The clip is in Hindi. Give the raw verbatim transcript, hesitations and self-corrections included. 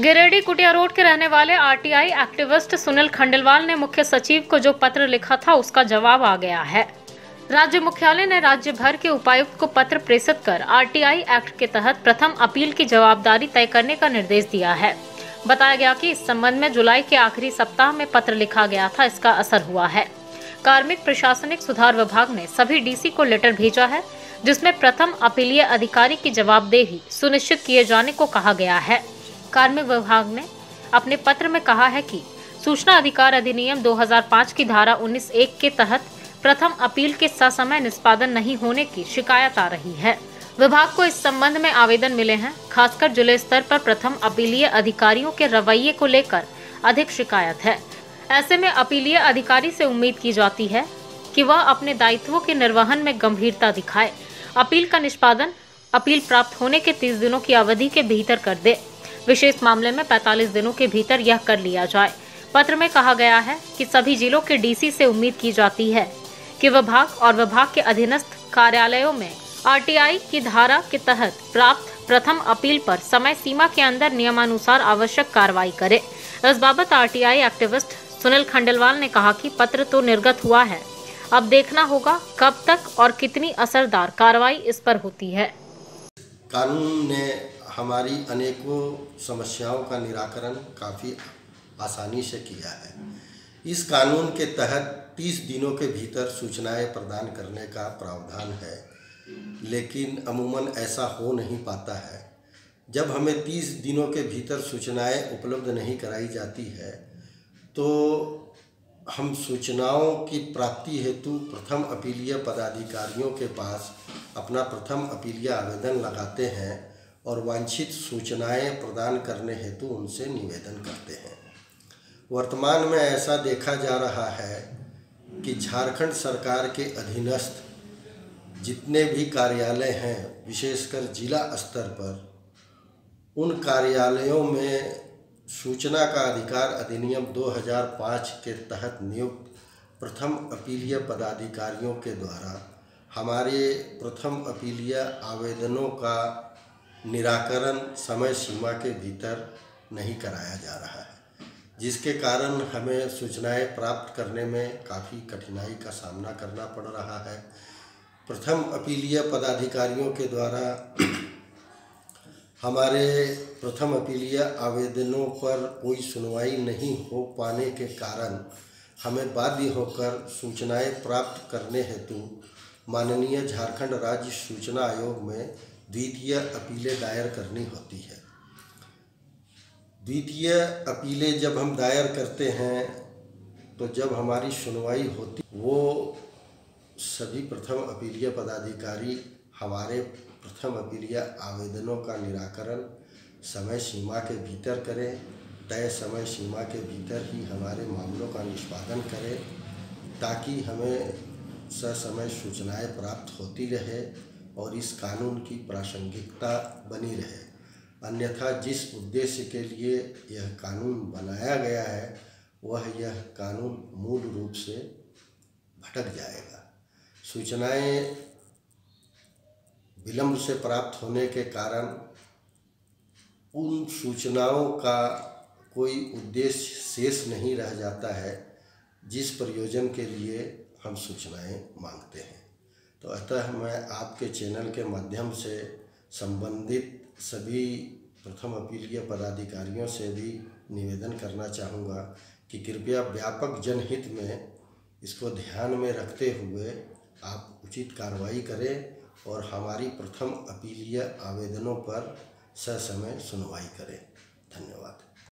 गिरिडीह कुटिया रोड के रहने वाले आरटीआई एक्टिविस्ट सुनील खंडेलवाल ने मुख्य सचिव को जो पत्र लिखा था उसका जवाब आ गया है। राज्य मुख्यालय ने राज्य भर के उपायुक्त को पत्र प्रेषित कर आरटीआई एक्ट के तहत प्रथम अपील की जवाबदारी तय करने का निर्देश दिया है। बताया गया कि इस संबंध में जुलाई के आखिरी सप्ताह में पत्र लिखा गया था, इसका असर हुआ है। कार्मिक प्रशासनिक सुधार विभाग ने सभी डीसी को लेटर भेजा है, जिसमें प्रथम अपीलीय अधिकारी की जवाबदेही सुनिश्चित किए जाने को कहा गया है। कार्मिक विभाग ने अपने पत्र में कहा है कि सूचना अधिकार अधिनियम दो हज़ार पाँच की धारा उन्नीस एक के तहत प्रथम अपील के ससमय निष्पादन नहीं होने की शिकायत आ रही है। विभाग को इस संबंध में आवेदन मिले हैं। खासकर जिले स्तर पर प्रथम अपीलीय अधिकारियों के रवैये को लेकर अधिक शिकायत है। ऐसे में अपीलीय अधिकारी से उम्मीद की जाती है कि वह अपने दायित्वों के निर्वहन में गंभीरता दिखाए, अपील का निष्पादन अपील प्राप्त होने के तीस दिनों की अवधि के भीतर कर दे, विशेष मामले में पैंतालीस दिनों के भीतर यह कर लिया जाए। पत्र में कहा गया है कि सभी जिलों के डीसी से उम्मीद की जाती है कि विभाग और विभाग के अधीनस्थ कार्यालयों में आरटीआई की धारा के तहत प्राप्त प्रथम अपील पर समय सीमा के अंदर नियमानुसार आवश्यक कार्रवाई करे। इस बाबत आरटीआई एक्टिविस्ट सुनील खंडेलवाल ने कहा कि पत्र तो निर्गत हुआ है, अब देखना होगा कब तक और कितनी असरदार कार्रवाई इस पर होती है। कानून ने हमारी अनेकों समस्याओं का निराकरण काफ़ी आसानी से किया है। इस कानून के तहत तीस दिनों के भीतर सूचनाएं प्रदान करने का प्रावधान है, लेकिन अमूमन ऐसा हो नहीं पाता है। जब हमें तीस दिनों के भीतर सूचनाएं उपलब्ध नहीं कराई जाती है तो हम सूचनाओं की प्राप्ति हेतु प्रथम अपीलीय पदाधिकारियों के पास अपना प्रथम अपीलीय आवेदन लगाते हैं और वांछित सूचनाएं प्रदान करने हेतु उनसे निवेदन करते हैं। वर्तमान में ऐसा देखा जा रहा है कि झारखंड सरकार के अधीनस्थ जितने भी कार्यालय हैं, विशेषकर जिला स्तर पर, उन कार्यालयों में सूचना का अधिकार अधिनियम दो हज़ार पाँच के तहत नियुक्त प्रथम अपीलीय पदाधिकारियों के द्वारा हमारे प्रथम अपीलीय आवेदनों का निराकरण समय सीमा के भीतर नहीं कराया जा रहा है, जिसके कारण हमें सूचनाएं प्राप्त करने में काफ़ी कठिनाई का सामना करना पड़ रहा है। प्रथम अपीलीय पदाधिकारियों के द्वारा हमारे प्रथम अपीलीय आवेदनों पर कोई सुनवाई नहीं हो पाने के कारण हमें बाध्य होकर सूचनाएं प्राप्त करने हेतु माननीय झारखंड राज्य सूचना आयोग में द्वितीय अपीलें दायर करनी होती है। द्वितीय अपीलें जब हम दायर करते हैं तो जब हमारी सुनवाई होती वो सभी प्रथम अपीलीय पदाधिकारी हमारे प्रथम अपीलीय आवेदनों का निराकरण समय सीमा के भीतर करें, तय समय सीमा के भीतर ही हमारे मामलों का निष्पादन करें, ताकि हमें ससमय सूचनाएं प्राप्त होती रहे और इस कानून की प्रासंगिकता बनी रहे। अन्यथा जिस उद्देश्य के लिए यह कानून बनाया गया है वह यह कानून मूल रूप से भटक जाएगा। सूचनाएं विलम्ब से प्राप्त होने के कारण उन सूचनाओं का कोई उद्देश्य शेष नहीं रह जाता है जिस प्रयोजन के लिए हम सूचनाएं मांगते हैं। तो अतः मैं आपके चैनल के माध्यम से संबंधित सभी प्रथम अपीलीय पदाधिकारियों से भी निवेदन करना चाहूँगा कि कृपया व्यापक जनहित में इसको ध्यान में रखते हुए आप उचित कार्रवाई करें और हमारी प्रथम अपीलीय आवेदनों पर ससमय सुनवाई करें। धन्यवाद।